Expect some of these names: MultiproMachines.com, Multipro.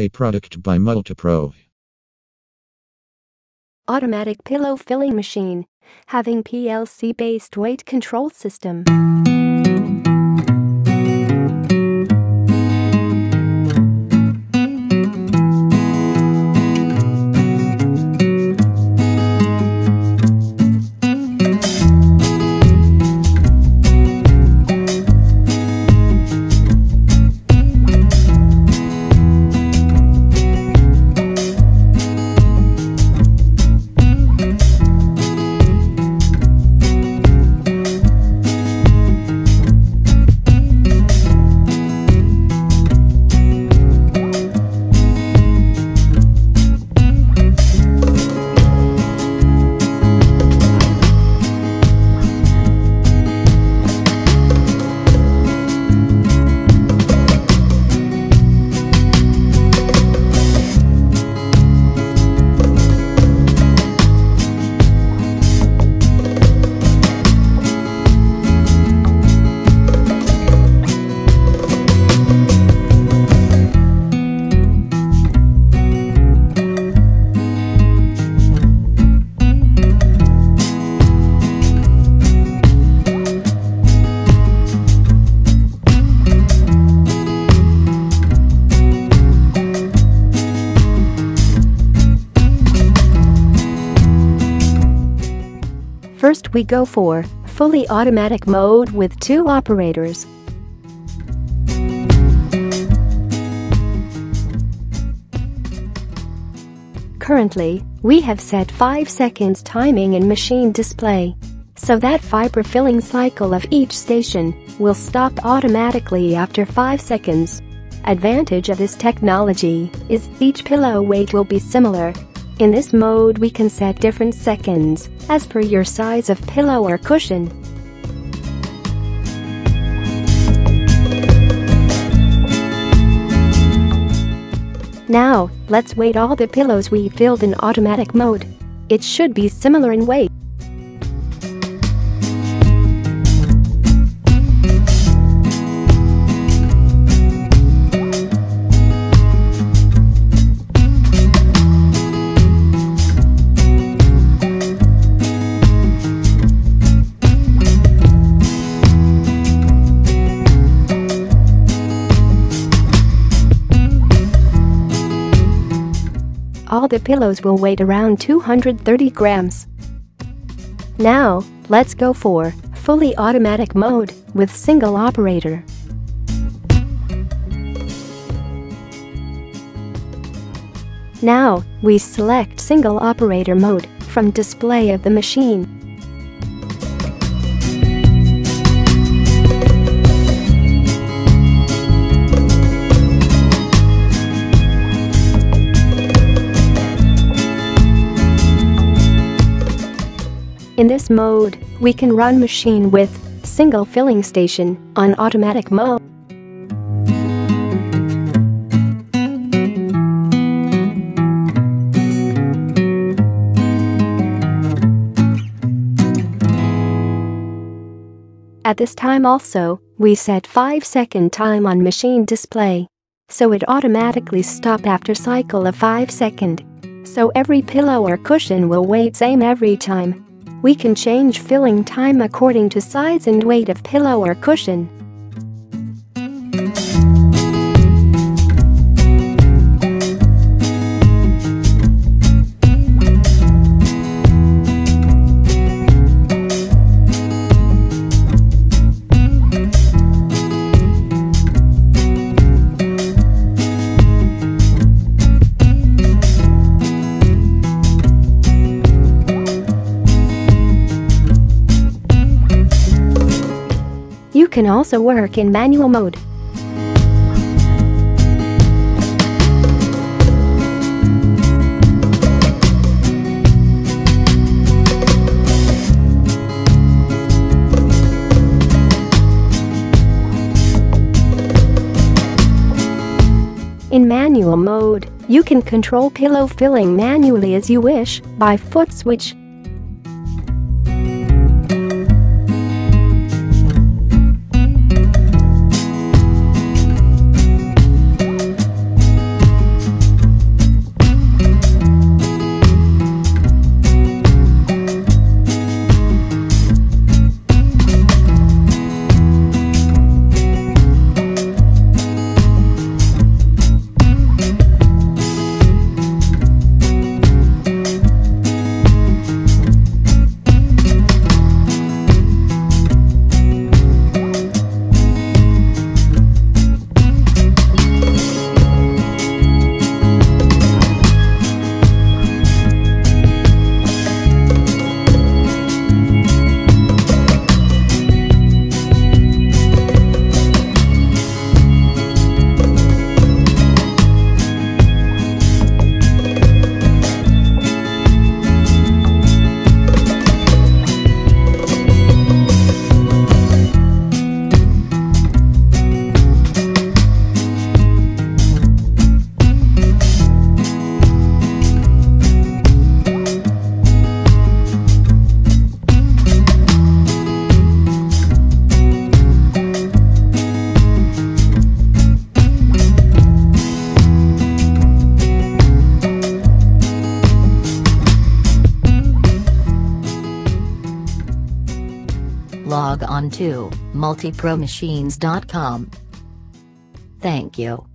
A product by MultiproMachines. Automatic pillow filling machine, having PLC-based weight control system. First we go for fully automatic mode with 2 operators. Currently, we have set 5 seconds timing in machine display, so that fiber filling cycle of each station will stop automatically after 5 seconds. Advantage of this technology is each pillow weight will be similar. In this mode we can set different seconds, as per your size of pillow or cushion. Now, let's weight all the pillows we filled in automatic mode. It should be similar in weight. All the pillows will weigh around 230 grams. Now, let's go for fully automatic mode with single operator. Now, we select single operator mode from display of the machine. In this mode, we can run machine with single filling station on automatic mode. At this time also, we set 5-second time on machine display, so it automatically stopped after cycle of 5 seconds. So every pillow or cushion will wait same every time. We can change filling time according to size and weight of pillow or cushion. Can also work in manual mode. In manual mode, you can control pillow filling manually as you wish by foot switch. log on to MultiproMachines.com. Thank you.